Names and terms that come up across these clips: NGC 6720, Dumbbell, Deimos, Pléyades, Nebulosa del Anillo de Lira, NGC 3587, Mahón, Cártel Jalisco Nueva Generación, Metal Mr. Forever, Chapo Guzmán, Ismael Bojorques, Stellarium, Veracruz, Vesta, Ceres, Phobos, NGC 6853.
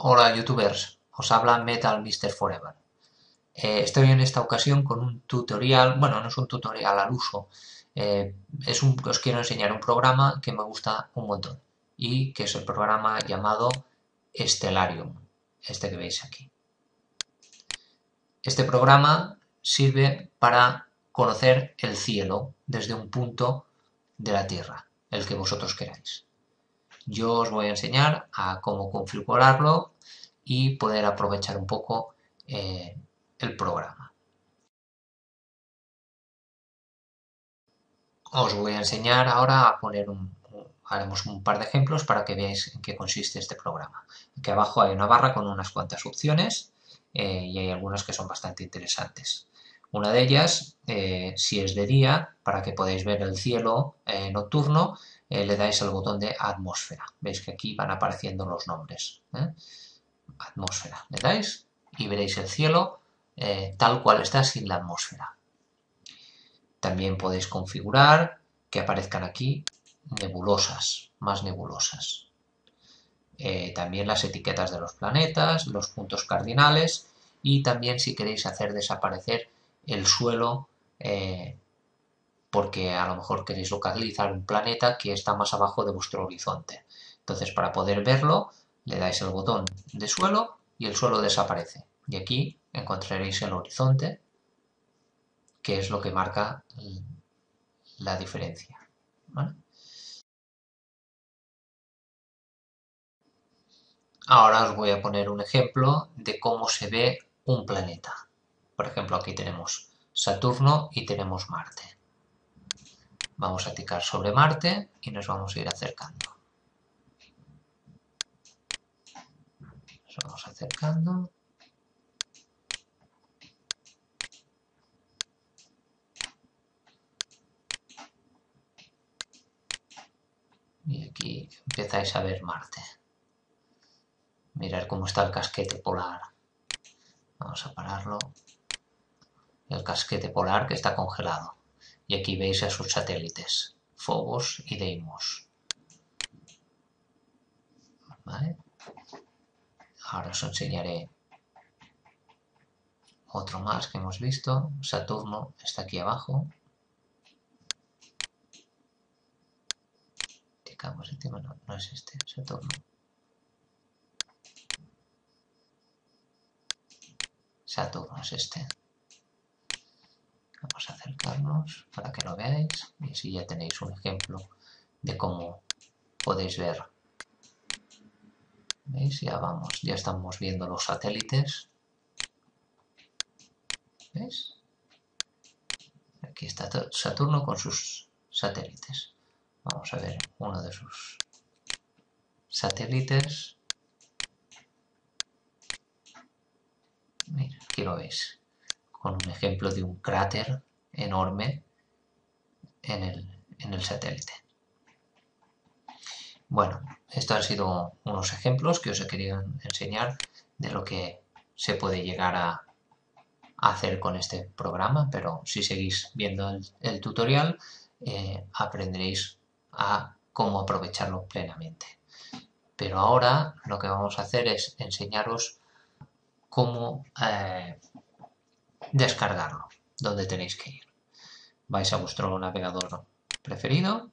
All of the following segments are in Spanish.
Hola youtubers, os habla Metal Mr. Forever. Estoy en esta ocasión con un tutorial, bueno, no es un tutorial al uso, os quiero enseñar un programa que me gusta un montón y que es el programa llamado Stellarium, este que veis aquí. Este programa sirve para conocer el cielo desde un punto de la Tierra, el que vosotros queráis. Yo os voy a enseñar a cómo configurarlo y poder aprovechar un poco el programa. Os voy a enseñar ahora a poner haremos un par de ejemplos para que veáis en qué consiste este programa. Aquí abajo hay una barra con unas cuantas opciones y hay algunas que son bastante interesantes. Una de ellas, si es de día, para que podáis ver el cielo nocturno, le dais al botón de atmósfera. Veis que aquí van apareciendo los nombres. Atmósfera. Le dais y veréis el cielo tal cual está sin la atmósfera. También podéis configurar que aparezcan aquí nebulosas, más nebulosas. También las etiquetas de los planetas, los puntos cardinales y también si queréis hacer desaparecer el suelo porque a lo mejor queréis localizar un planeta que está más abajo de vuestro horizonte. Entonces, para poder verlo, le dais el botón de suelo y el suelo desaparece. Y aquí encontraréis el horizonte, que es lo que marca la diferencia. ¿Vale? Ahora os voy a poner un ejemplo de cómo se ve un planeta. Por ejemplo, aquí tenemos Saturno y tenemos Marte. Vamos a clicar sobre Marte y nos vamos a ir acercando. Nos vamos acercando. Y aquí empezáis a ver Marte. Mirad cómo está el casquete polar. Vamos a pararlo. El casquete polar que está congelado. Y aquí veis a sus satélites, Phobos y Deimos. ¿Vale? Ahora os enseñaré otro más que hemos visto. Saturno está aquí abajo. Ticamos encima, no es este, Saturno. Saturno es este. Vamos a acercarnos para que lo veáis y así ya tenéis un ejemplo de cómo podéis ver. ¿Veis? Ya estamos viendo los satélites. ¿Veis? Aquí está Saturno con sus satélites. Vamos a ver uno de sus satélites. Mira, aquí lo veis. Con un ejemplo de un cráter enorme en el satélite. Bueno, estos han sido unos ejemplos que os he querido enseñar de lo que se puede llegar a hacer con este programa, pero si seguís viendo el tutorial aprenderéis a cómo aprovecharlo plenamente. Pero ahora lo que vamos a hacer es enseñaros cómo descargarlo, donde tenéis que ir. Vais a vuestro navegador preferido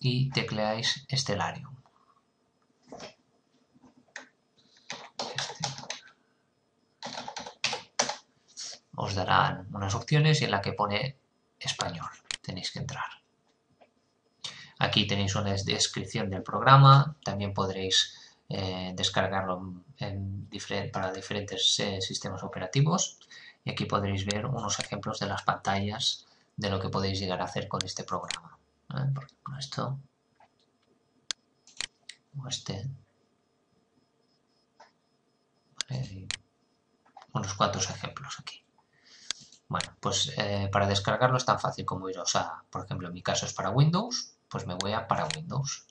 y tecleáis Stellarium. Os darán unas opciones y en la que pone español tenéis que entrar. Aquí tenéis una descripción del programa, también podréis descargarlo para diferentes sistemas operativos, y aquí podréis ver unos ejemplos de las pantallas de lo que podéis llegar a hacer con este programa. Por ejemplo, esto o este. Unos cuantos ejemplos aquí. Bueno, pues para descargarlo es tan fácil como iros a, por ejemplo, en mi caso es para Windows, pues me voy a para Windows.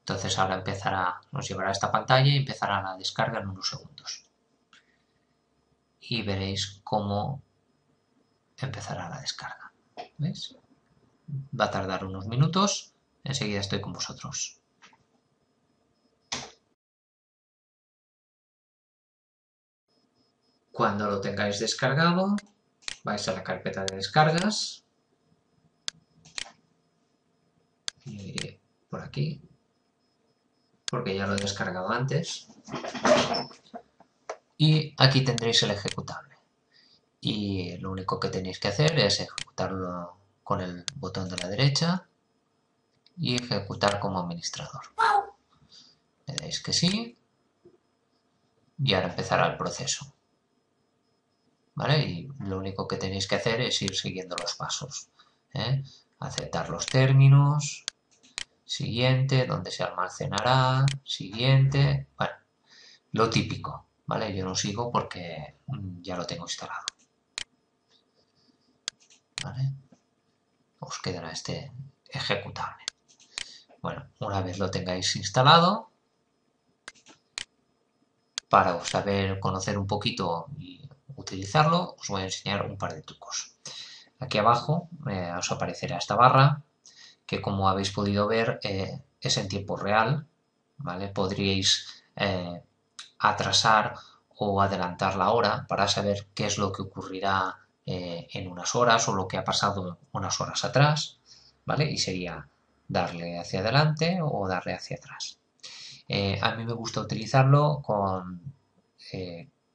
Entonces ahora empezará, nos llevará a esta pantalla y empezará la descarga en unos segundos. Y veréis cómo empezará la descarga. ¿Veis? Va a tardar unos minutos, enseguida estoy con vosotros. Cuando lo tengáis descargado, vais a la carpeta de descargas. Y por aquí, porque ya lo he descargado antes. Y aquí tendréis el ejecutable. Y lo único que tenéis que hacer es ejecutarlo con el botón de la derecha y ejecutar como administrador. Le dais que sí. Y ahora empezará el proceso. ¿Vale? Y lo único que tenéis que hacer es ir siguiendo los pasos, ¿eh? Aceptar los términos, siguiente, donde se almacenará, siguiente, bueno, lo típico, ¿vale? Yo no sigo porque ya lo tengo instalado, ¿vale? Os quedará este ejecutable. Bueno, una vez lo tengáis instalado, para saber conocer un poquito y utilizarlo, os voy a enseñar un par de trucos. Aquí abajo os aparecerá esta barra que, como habéis podido ver, es en tiempo real, ¿vale? Podríais atrasar o adelantar la hora para saber qué es lo que ocurrirá en unas horas o lo que ha pasado unas horas atrás, ¿vale? Y sería darle hacia adelante o darle hacia atrás. A mí me gusta utilizarlo con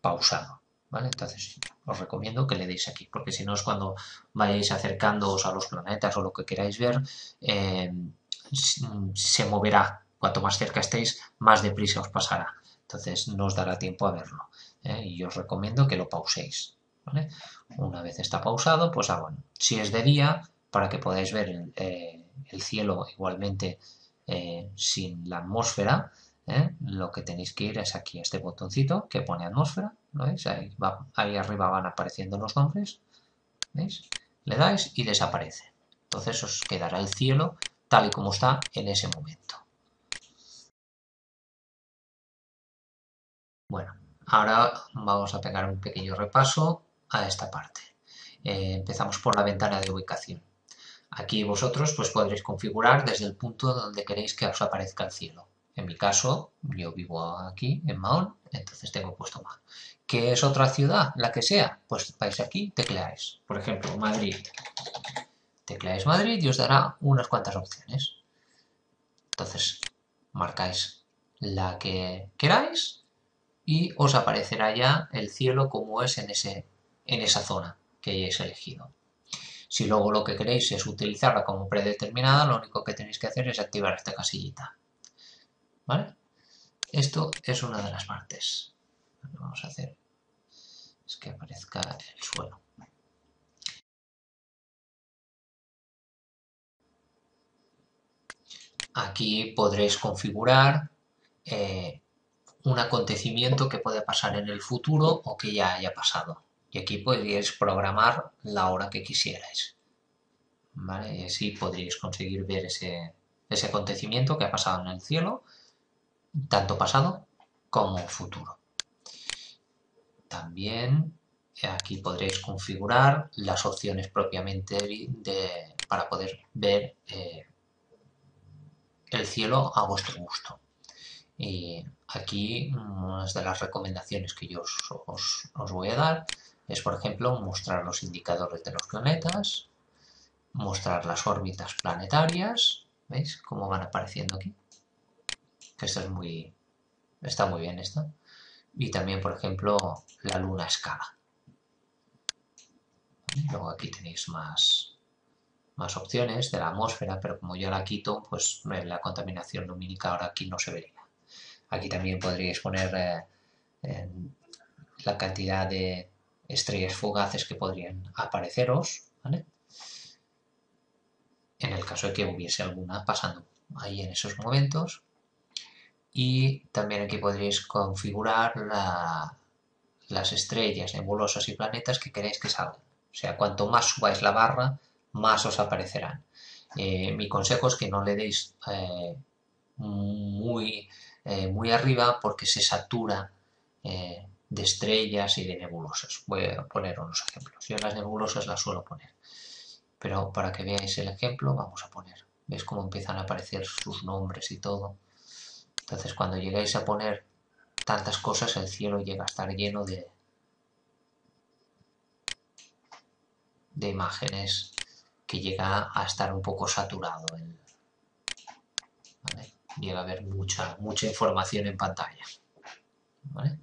pausado. ¿Vale? Entonces os recomiendo que le deis aquí, porque si no es cuando vayáis acercándoos a los planetas o lo que queráis ver, se moverá. Cuanto más cerca estéis, más deprisa os pasará. Entonces no os dará tiempo a verlo, ¿eh? Y os recomiendo que lo pauséis, ¿vale? Una vez está pausado, pues bueno, si es de día, para que podáis ver el cielo igualmente sin la atmósfera, ¿eh? Lo que tenéis que ir es aquí a este botoncito que pone atmósfera, ¿lo veis? Ahí, ahí arriba van apareciendo los nombres, ¿veis? Le dais y desaparece. Entonces os quedará el cielo tal y como está en ese momento. Bueno, ahora vamos a pegar un pequeño repaso a esta parte. Empezamos por la ventana de ubicación. Aquí vosotros pues podréis configurar desde el punto donde queréis que os aparezca el cielo. En mi caso, yo vivo aquí, en Mahón, entonces tengo puesto Mahón. ¿Qué es otra ciudad? La que sea. Pues vais aquí, tecleáis. Por ejemplo, Madrid. Tecleáis Madrid y os dará unas cuantas opciones. Entonces, marcáis la que queráis y os aparecerá ya el cielo como es en esa zona que hayáis elegido. Si luego lo que queréis es utilizarla como predeterminada, lo único que tenéis que hacer es activar esta casillita. ¿Vale? Esto es una de las partes. Lo que vamos a hacer es que aparezca el suelo. Aquí podréis configurar un acontecimiento que puede pasar en el futuro o que ya haya pasado. Y aquí podríais programar la hora que quisierais, ¿vale? Y así podríais conseguir ver ese acontecimiento que ha pasado en el cielo, tanto pasado como futuro. También aquí podréis configurar las opciones propiamente para poder ver el cielo a vuestro gusto. Y aquí una de las recomendaciones que yo os voy a dar es, por ejemplo, mostrar los indicadores de los planetas, mostrar las órbitas planetarias, ¿veis? Cómo van apareciendo aquí. Que esto es está muy bien esto. Y también, por ejemplo, la luna a escala. Luego aquí tenéis más opciones de la atmósfera, pero como yo la quito, pues la contaminación lumínica ahora aquí no se vería. Aquí también podríais poner la cantidad de estrellas fugaces que podrían apareceros, ¿vale? En el caso de que hubiese alguna pasando ahí en esos momentos. Y también aquí podríais configurar las estrellas, nebulosas y planetas que queréis que salgan. O sea, cuanto más subáis la barra, más os aparecerán. Mi consejo es que no le deis muy arriba porque se satura de estrellas y de nebulosas. Voy a poner unos ejemplos. Yo las nebulosas las suelo poner, pero para que veáis el ejemplo vamos a poner. ¿Veis cómo empiezan a aparecer sus nombres y todo? Entonces cuando llegáis a poner tantas cosas el cielo llega a estar lleno de imágenes que llega a estar un poco saturado. ¿Vale? Llega a haber mucha información en pantalla. ¿Vale?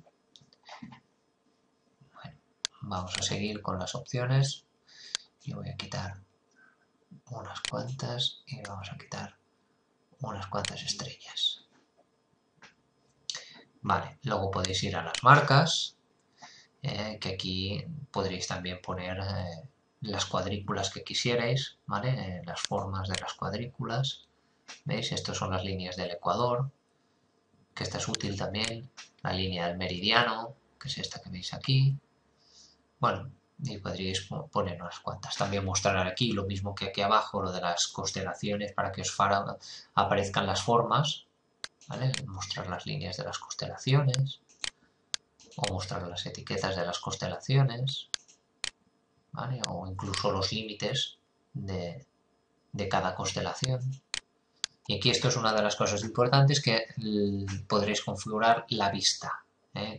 Bueno, vamos a seguir con las opciones. Yo voy a quitar unas cuantas y vamos a quitar unas cuantas estrellas. Vale, luego podéis ir a las marcas, que aquí podréis también poner las cuadrículas que quisierais, ¿vale? Las formas de las cuadrículas. ¿Veis? Estas son las líneas del ecuador, que esta es útil también. La línea del meridiano, que es esta que veis aquí. Bueno, y podríais poner unas cuantas. También mostrar aquí lo mismo que aquí abajo, lo de las constelaciones, para que os aparezcan las formas. ¿Vale? Mostrar las líneas de las constelaciones o mostrar las etiquetas de las constelaciones, ¿vale? O incluso los límites de cada constelación. Y aquí esto es una de las cosas importantes, que podréis configurar la vista,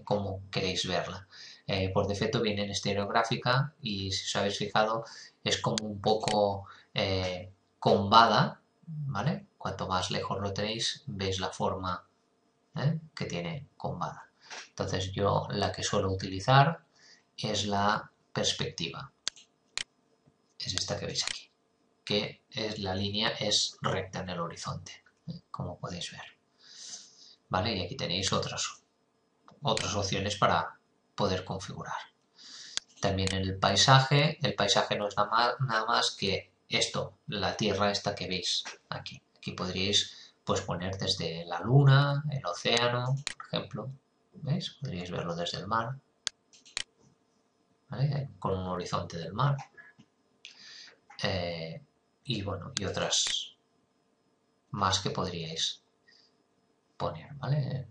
como queréis verla. Por defecto viene en estereográfica y si os habéis fijado es como un poco combada, ¿vale? Cuanto más lejos lo tenéis, veis la forma que tiene combada. Entonces yo la que suelo utilizar es la perspectiva. Es esta que veis aquí, que es la línea es recta en el horizonte, como podéis ver. ¿Vale? Y aquí tenéis otras opciones para poder configurar. También el paisaje no es nada más que esto, la tierra esta que veis aquí. Aquí podríais pues, poner desde la luna, el océano, por ejemplo. ¿Veis? Podríais verlo desde el mar. ¿Vale? Con un horizonte del mar. Y bueno, y otras más que podríais poner. ¿Vale?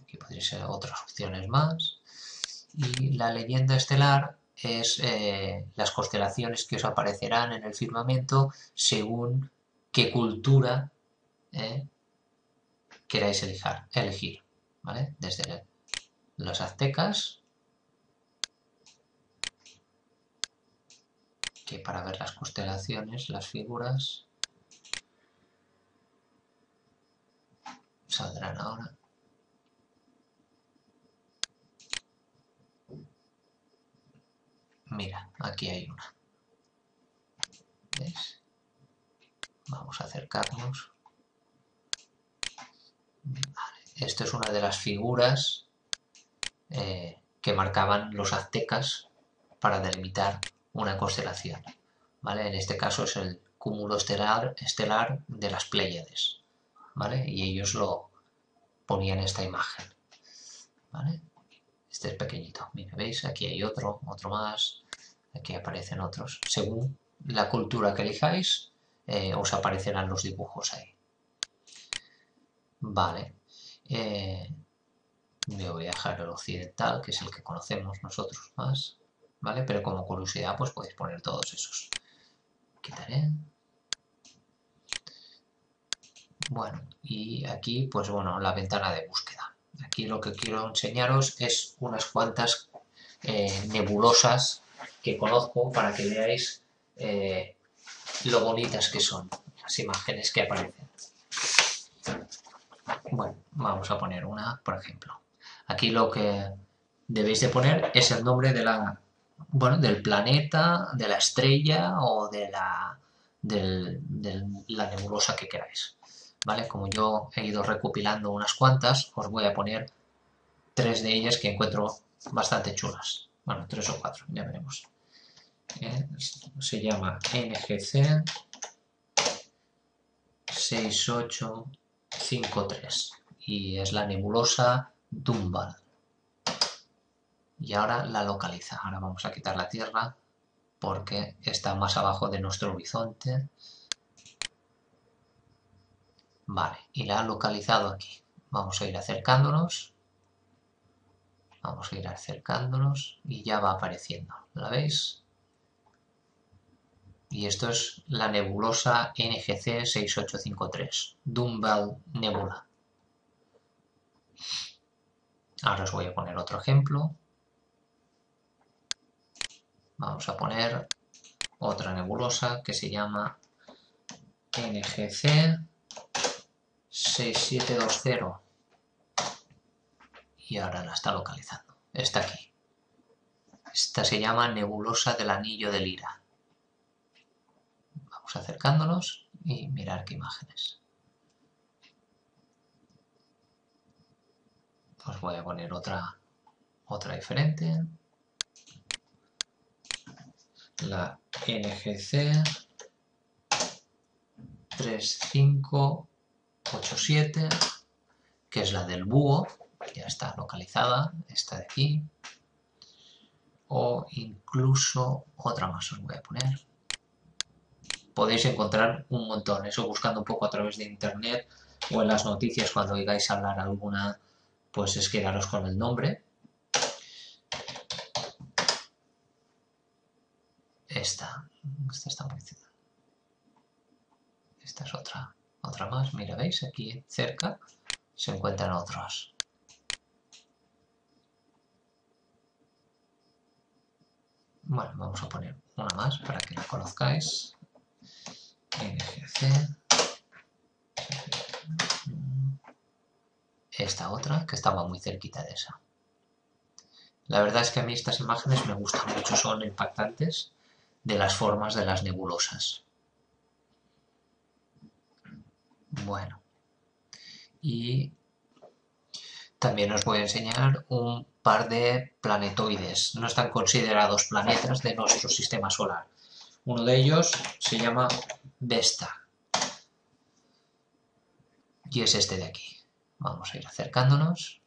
Aquí podríais ser otras opciones más. Y la leyenda estelar es las constelaciones que os aparecerán en el firmamento según qué cultura queráis elegir, ¿vale? Desde los aztecas, que para ver las constelaciones, las figuras, saldrán ahora. Mira, aquí hay una. ¿Veis? Vamos a acercarnos. Vale. Esto es una de las figuras que marcaban los aztecas para delimitar una constelación. ¿Vale? En este caso es el cúmulo estelar de las Pléyades. ¿Vale? Y ellos lo ponían en esta imagen. ¿Vale? Este es pequeñito. Mira, ¿veis? Aquí hay otro más. Aquí aparecen otros. Según la cultura que elijáis, os aparecerán los dibujos ahí. Vale. Yo voy a dejar el occidental, que es el que conocemos nosotros más. ¿Vale? Pero como curiosidad, pues podéis poner todos esos. Quitaré. Bueno, y aquí, pues bueno, la ventana de búsqueda. Aquí lo que quiero enseñaros es unas cuantas nebulosas que conozco para que veáis lo bonitas que son las imágenes que aparecen. Bueno, vamos a poner una, por ejemplo. Aquí lo que debéis de poner es el nombre de del planeta, de la estrella o de la nebulosa que queráis. ¿vale? Como yo he ido recopilando unas cuantas, os voy a poner tres de ellas que encuentro bastante chulas. Bueno, tres o cuatro, ya veremos. Se llama NGC 6853 y es la nebulosa Dumbbell. Y ahora la localiza. Ahora vamos a quitar la Tierra porque está más abajo de nuestro horizonte. Vale, y la ha localizado aquí. Vamos a ir acercándonos. Vamos a ir acercándonos y ya va apareciendo. ¿La veis? Y esto es la nebulosa NGC 6853, Dumbbell Nebula. Ahora os voy a poner otro ejemplo. Vamos a poner otra nebulosa que se llama NGC 6720. Y ahora la está localizando. Está aquí. Esta se llama Nebulosa del Anillo de Lira. Vamos acercándonos y mirar qué imágenes. Os voy a poner otra diferente. La NGC 3587, que es la del búho. Ya está localizada, esta de aquí, o incluso otra más os voy a poner. Podéis encontrar un montón, eso buscando un poco a través de internet o en las noticias cuando oigáis hablar alguna, pues es quedaros con el nombre. Esta está muy cerca. Esta es otra más, mira, veis, aquí cerca se encuentran otras. Bueno, vamos a poner una más para que la conozcáis. NGC. Esta otra, que estaba muy cerquita de esa. La verdad es que a mí estas imágenes me gustan mucho, son impactantes de las formas de las nebulosas. Bueno. Y también os voy a enseñar un par de planetoides. No están considerados planetas de nuestro sistema solar. Uno de ellos se llama Vesta. Y es este de aquí. Vamos a ir acercándonos.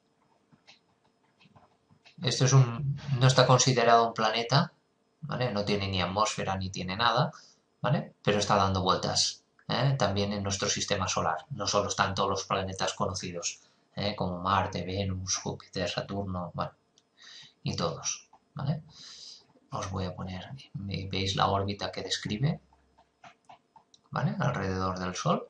Esto es no está considerado un planeta, ¿vale? No tiene ni atmósfera ni tiene nada, ¿vale? Pero está dando vueltas, ¿eh? También en nuestro sistema solar. No solo están todos los planetas conocidos. Como Marte, Venus, Júpiter, Saturno, bueno, y todos, ¿vale? Os voy a poner, veis la órbita que describe, ¿vale? Alrededor del Sol.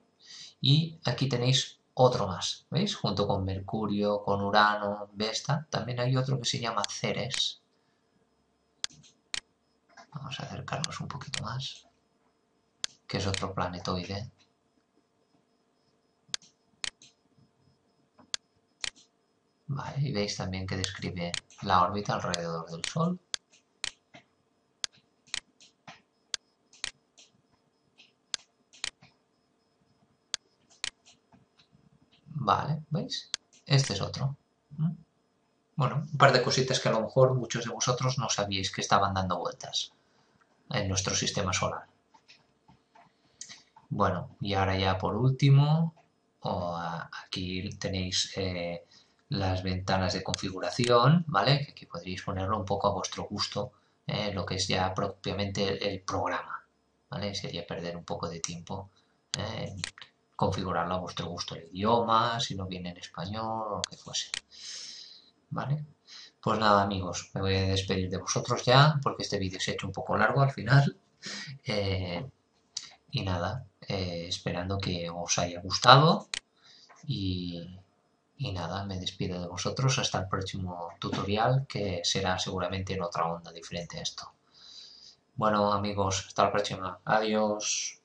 Y aquí tenéis otro más, ¿veis? Junto con Mercurio, con Urano, Vesta, también hay otro que se llama Ceres. Vamos a acercarnos un poquito más, que es otro planetoide. Vale, y veis también que describe la órbita alrededor del Sol. Vale, ¿veis? Este es otro. Bueno, un par de cositas que a lo mejor muchos de vosotros no sabíais que estaban dando vueltas en nuestro sistema solar. Bueno, y ahora ya por último, aquí tenéis las ventanas de configuración, ¿vale? Aquí podréis ponerlo un poco a vuestro gusto, lo que es ya propiamente el programa, ¿vale? Sería perder un poco de tiempo en configurarlo a vuestro gusto, el idioma, si no viene en español o lo que fuese, ¿vale? Pues nada, amigos, me voy a despedir de vosotros ya, porque este vídeo se ha hecho un poco largo al final. Y nada, esperando que os haya gustado y nada, me despido de vosotros hasta el próximo tutorial, que será seguramente en otra onda diferente a esto. Bueno, amigos, hasta la próxima. Adiós.